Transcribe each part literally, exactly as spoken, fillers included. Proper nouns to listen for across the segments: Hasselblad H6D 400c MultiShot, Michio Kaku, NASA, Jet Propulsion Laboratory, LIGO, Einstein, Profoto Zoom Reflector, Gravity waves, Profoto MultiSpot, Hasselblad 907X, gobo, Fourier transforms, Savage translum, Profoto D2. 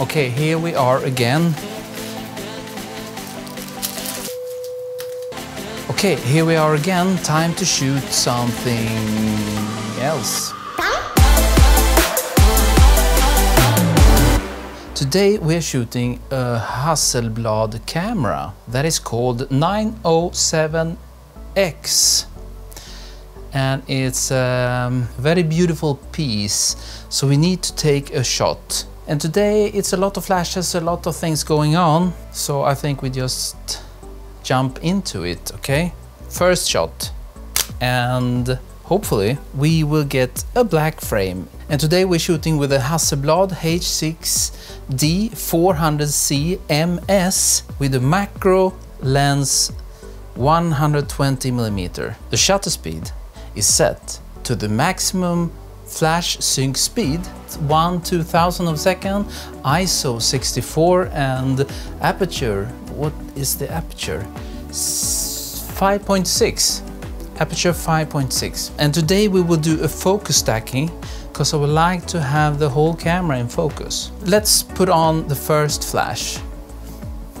Okay, here we are again. Okay, here we are again. Time to shoot something else. Today we're shooting a Hasselblad camera that is called nine oh seven X. And it's a very beautiful piece, so we need to take a shot. And today it's a lot of flashes, a lot of things going on, so I think we just jump into it, okay? First shot, and hopefully we will get a black frame. And today we're shooting with a Hasselblad H six D four hundred C M S with a macro lens one hundred twenty millimeter. The shutter speed is set to the maximum flash sync speed, one two thousandth of a second, I S O sixty-four, and aperture, what is the aperture? five point six, aperture five point six. And today we will do a focus stacking, because I would like to have the whole camera in focus. Let's put on the first flash.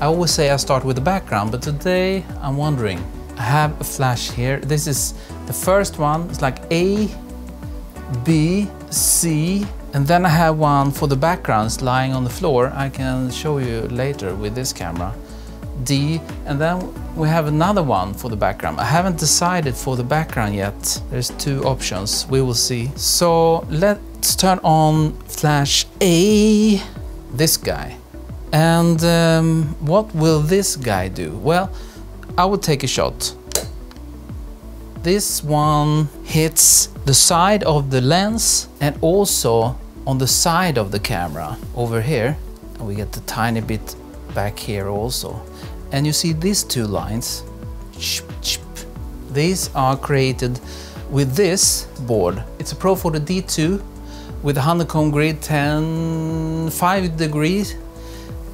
I always say I start with the background, but today I'm wondering. I have a flash here. This is the first one, it's like A, B, C, and then I have one for the backgrounds lying on the floor. I can show you later with this camera. D, and then we have another one for the background. I haven't decided for the background yet. There's two options, we will see. So let's turn on flash A, this guy. And um, what will this guy do? Well, I will take a shot. This one hits the side of the lens and also on the side of the camera over here. And we get a tiny bit back here also. And you see these two lines. These are created with this board. It's a Profoto D two with a honeycomb grid, ten, five degrees.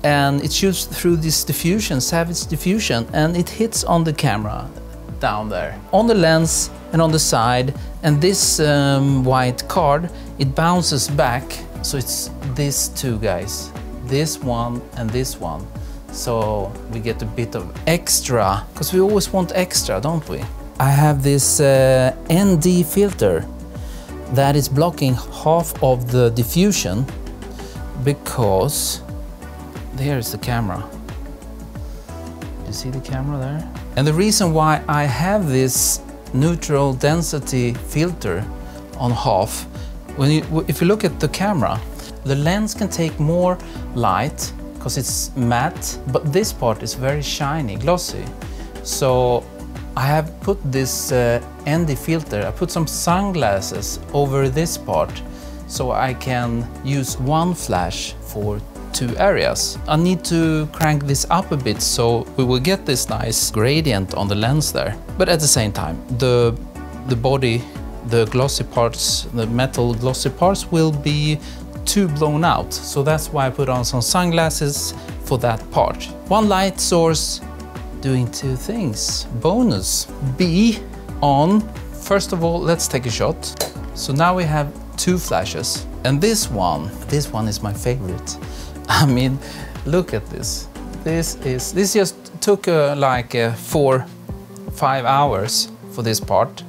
And it shoots through this diffusion, Savage diffusion, and it hits on the camera down there, on the lens and on the side. And this um, white card, it bounces back. So it's these two guys, this one and this one. So we get a bit of extra, because we always want extra, don't we? I have this uh, N D filter that is blocking half of the diffusion, because there is the camera. Do you see the camera there? And the reason why I have this neutral density filter on half, when you, if you look at the camera, the lens can take more light because it's matte, but this part is very shiny, glossy. So I have put this uh, N D filter, I put some sunglasses over this part so I can use one flash for two areas. I need to crank this up a bit so we will get this nice gradient on the lens there. But at the same time, the, the body, the glossy parts, the metal glossy parts will be too blown out. So that's why I put on some sunglasses for that part. One light source doing two things. Bonus. B on. First of all, let's take a shot. So now we have two flashes. And this one, this one is my favorite. I mean, look at this. This is this just took uh, like uh, four, five hours for this part.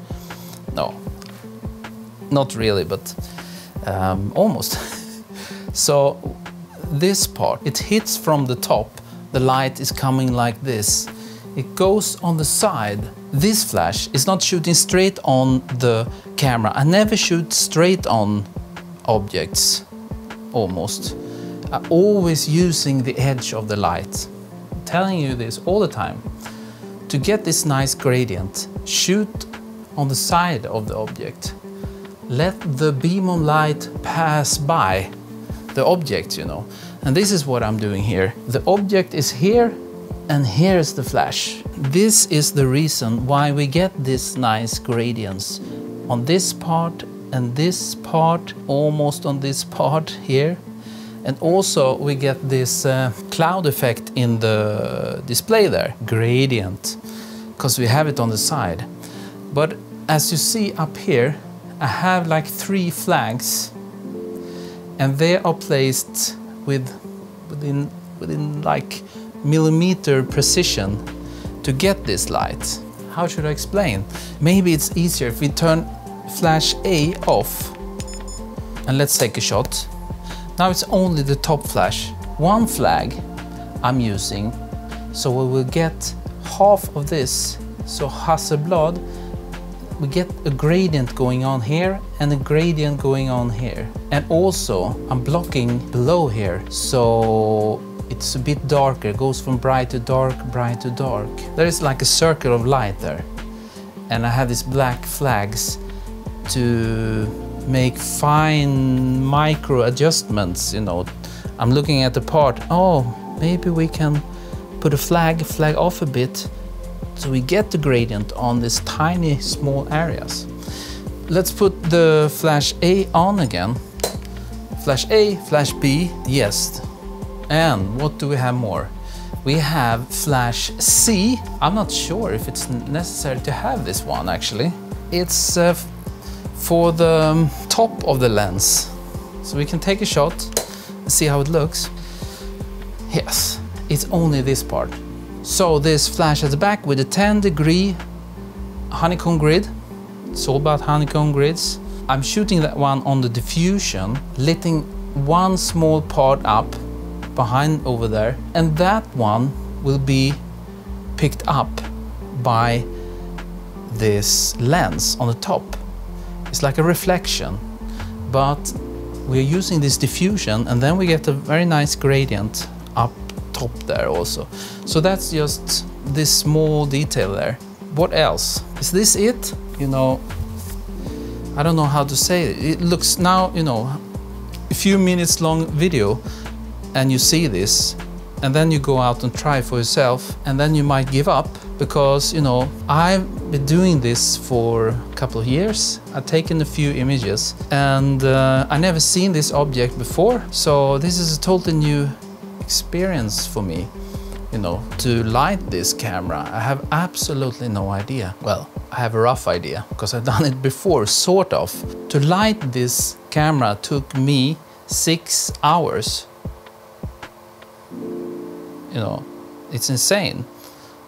No, not really, but um, almost. So this part, it hits from the top. The light is coming like this. It goes on the side. This flash is not shooting straight on the camera. I never shoot straight on objects, almost. I'm always using the edge of the light. I'm telling you this all the time. To get this nice gradient, shoot on the side of the object. Let the beam of light pass by the object, you know. And this is what I'm doing here. The object is here, and here's the flash. This is the reason why we get this nice gradients on this part and this part, almost on this part here. And also we get this uh, cloud effect in the display there, gradient, because we have it on the side. But as you see up here, I have like three flags, and they are placed with within, within like millimeter precision to get this light. How should I explain? Maybe it's easier if we turn flash A off and let's take a shot. Now it's only the top flash. One flag I'm using, so we will get half of this. So Hasselblad, we get a gradient going on here and a gradient going on here. And also I'm blocking below here, so it's a bit darker. It goes from bright to dark, bright to dark. There is like a circle of light there. And I have these black flags to make fine micro adjustments, you know. I'm looking at the part, oh, maybe we can put a flag, flag off a bit, so we get the gradient on these tiny, small areas. Let's put the flash A on again. Flash A, flash B, yes. And what do we have more? We have flash C. I'm not sure if it's necessary to have this one, actually. It's uh, for the top of the lens. So we can take a shot. See how it looks. Yes, it's only this part. So this flash at the back with a ten degree honeycomb grid. It's all about honeycomb grids. I'm shooting that one on the diffusion, letting one small part up behind over there, and that one will be picked up by this lens on the top. It's like a reflection, but we're using this diffusion, and then we get a very nice gradient up top there also. So that's just this small detail there. What else? Is this it? You know, I don't know how to say it. It looks now, you know, a few minutes long video, and you see this, and then you go out and try for yourself, and then you might give up because, you know, I've been doing this for a couple of years. I've taken a few images, and uh, I never seen this object before. So this is a totally new experience for me, you know, to light this camera. I have absolutely no idea. Well, I have a rough idea because I've done it before, sort of. To light this camera took me six hours. You know, it's insane,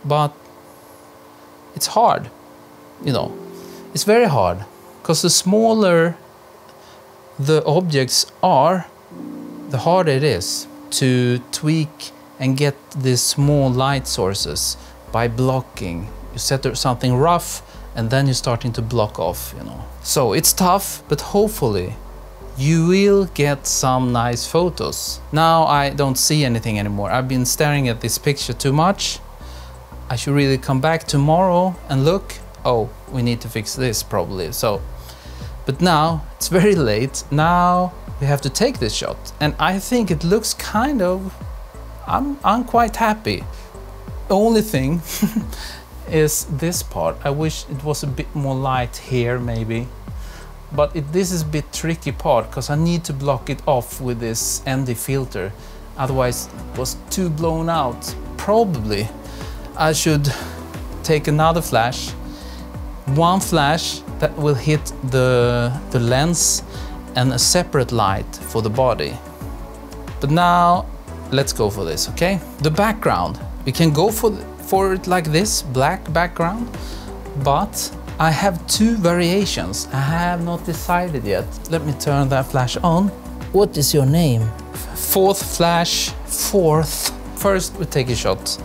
but it's hard, you know, it's very hard, because the smaller the objects are, the harder it is to tweak and get these small light sources by blocking. You set something rough and then you're starting to block off, you know. So it's tough, but hopefully you will get some nice photos. Now I don't see anything anymore. I've been staring at this picture too much. I should really come back tomorrow and look. Oh, we need to fix this probably. So, but now it's very late. Now we have to take this shot. And I think it looks kind of, I'm, I'm quite happy. The only thing is this part. I wish it was a bit more light here maybe. But it, this is a bit tricky part, because I need to block it off with this N D filter. Otherwise it was too blown out. Probably I should take another flash. One flash that will hit the, the lens and a separate light for the body. But now let's go for this, okay? The background. We can go for, for it like this, black background, but I have two variations. I have not decided yet. Let me turn that flash on. What is your name? Fourth flash, fourth. First we take a shot.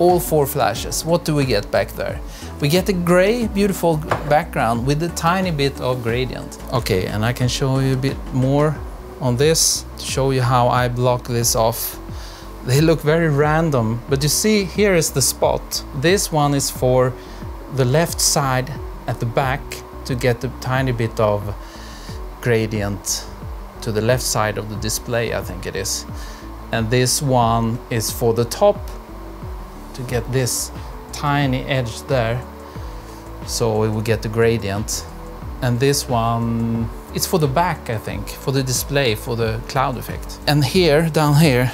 All four flashes. What do we get back there? We get a gray, beautiful background with a tiny bit of gradient. Okay, and I can show you a bit more on this to show you how I block this off. They look very random, but you see here is the spot. This one is for the left side at the back to get a tiny bit of gradient to the left side of the display, I think it is. And this one is for the top to get this tiny edge there, so we will get the gradient. And this one, it's for the back, I think, for the display, for the cloud effect. And here, down here,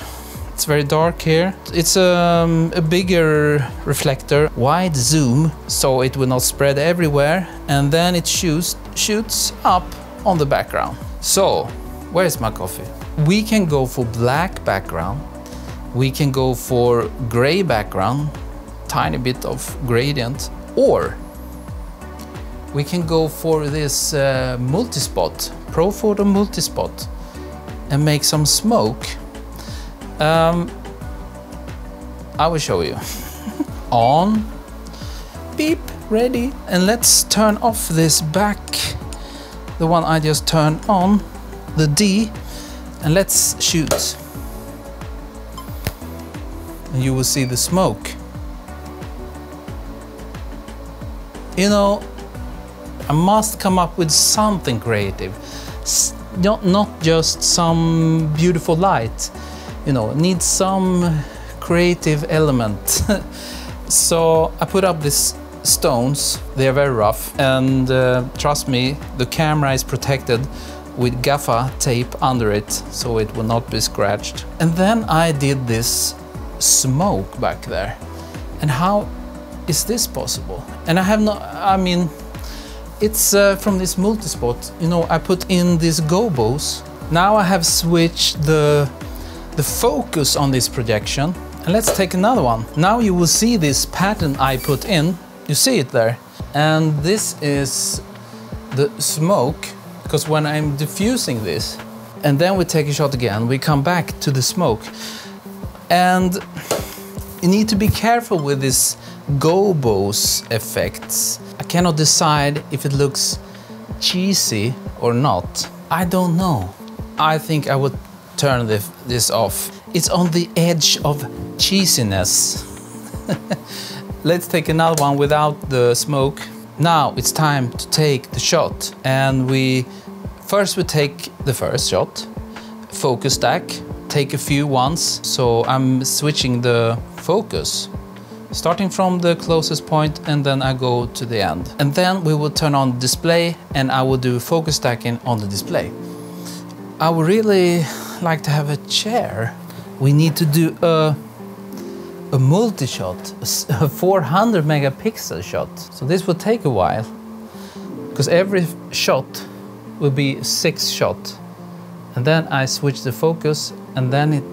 it's very dark here. It's um, a bigger reflector, wide zoom, so it will not spread everywhere. And then it shoots, shoots up on the background. So, where's my coffee? we can go for black background, we can go for gray background, tiny bit of gradient, or we can go for this uh, multi-spot, Profoto MultiSpot, and make some smoke. Um, I will show you. On, beep, ready. And let's turn off this back, the one I just turned on, the D, and let's shoot. And you will see the smoke. You know, I must come up with something creative, S not, not just some beautiful light, you know, need some creative element. So I put up these stones, they are very rough, and uh, trust me, the camera is protected with gaffer tape under it, so it will not be scratched. And then I did this smoke back there. And how is this possible? And I have no, I mean, it's uh, from this multi-spot, you know, I put in these gobos. Now I have switched the, the focus on this projection. And let's take another one. Now you will see this pattern I put in. You see it there. And this is the smoke, because when I'm diffusing this, and then we take a shot again, we come back to the smoke. And you need to be careful with this gobos effects. I cannot decide if it looks cheesy or not. I don't know. I think I would turn the, this off. It's on the edge of cheesiness. Let's take another one without the smoke. Now it's time to take the shot. And we first we take the first shot, focus stack, take a few ones. So I'm switching the focus, starting from the closest point, and then I go to the end. And then we will turn on display, and I will do focus stacking on the display. I would really like to have a chair. We need to do a, a multi-shot, a four hundred megapixel shot. So this will take a while, because every shot will be six shot. And then I switch the focus, and then it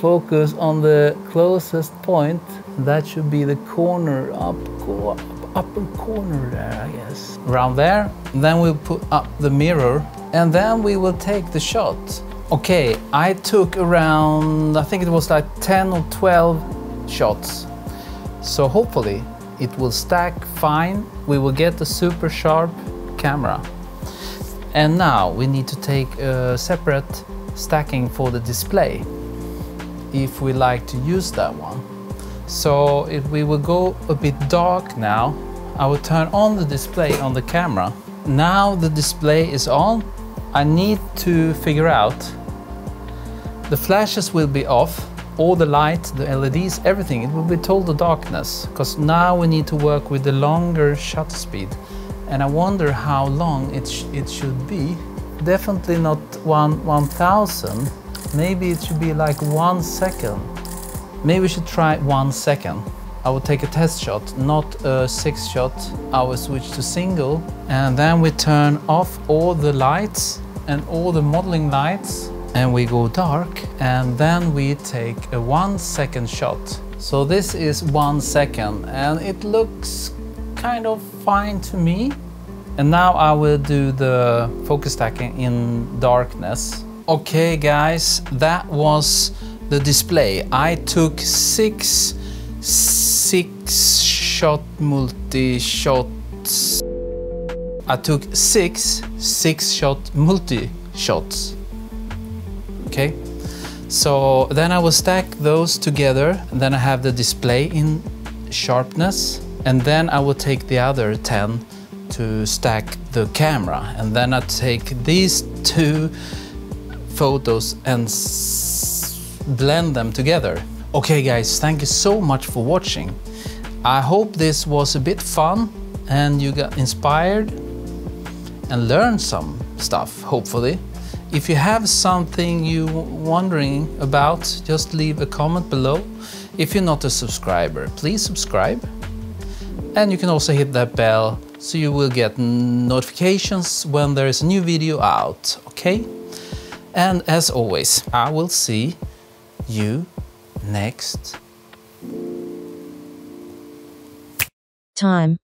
focus on the closest point. That should be the corner, up, go up, upper corner there, I guess. Around there, and then we'll put up the mirror, and then we will take the shot. Okay, I took around, I think it was like ten or twelve shots. So hopefully it will stack fine. We will get a super sharp camera. And now we need to take a separate stacking for the display, if we like to use that one. So if we will go a bit dark now, I will turn on the display on the camera. Now the display is on. I need to figure out, the flashes will be off, all the light, the L E Ds, everything, it will be total darkness, because now we need to work with the longer shutter speed. And I wonder how long it, sh it should be. Definitely not one, one thousand. Maybe it should be like one second. Maybe we should try one second. I will take a test shot, not a six shot. I will switch to single. And then we turn off all the lights and all the modeling lights. And we go dark. And then we take a one second shot. So this is one second. And it looks kind of fine to me. And now I will do the focus stacking in darkness. Okay guys, that was the display. I took six, six shot multi-shots. I took six, six shot multi-shots. Okay, so then I will stack those together. And then I have the display in sharpness. And then I will take the other ten to stack the camera. And then I take these two photos and blend them together. Okay guys, thank you so much for watching. I hope this was a bit fun and you got inspired and learned some stuff, hopefully. If you have something you're wondering about, just leave a comment below. If you're not a subscriber, please subscribe. And you can also hit that bell so you will get notifications when there is a new video out, okay? And as always, I will see you next time.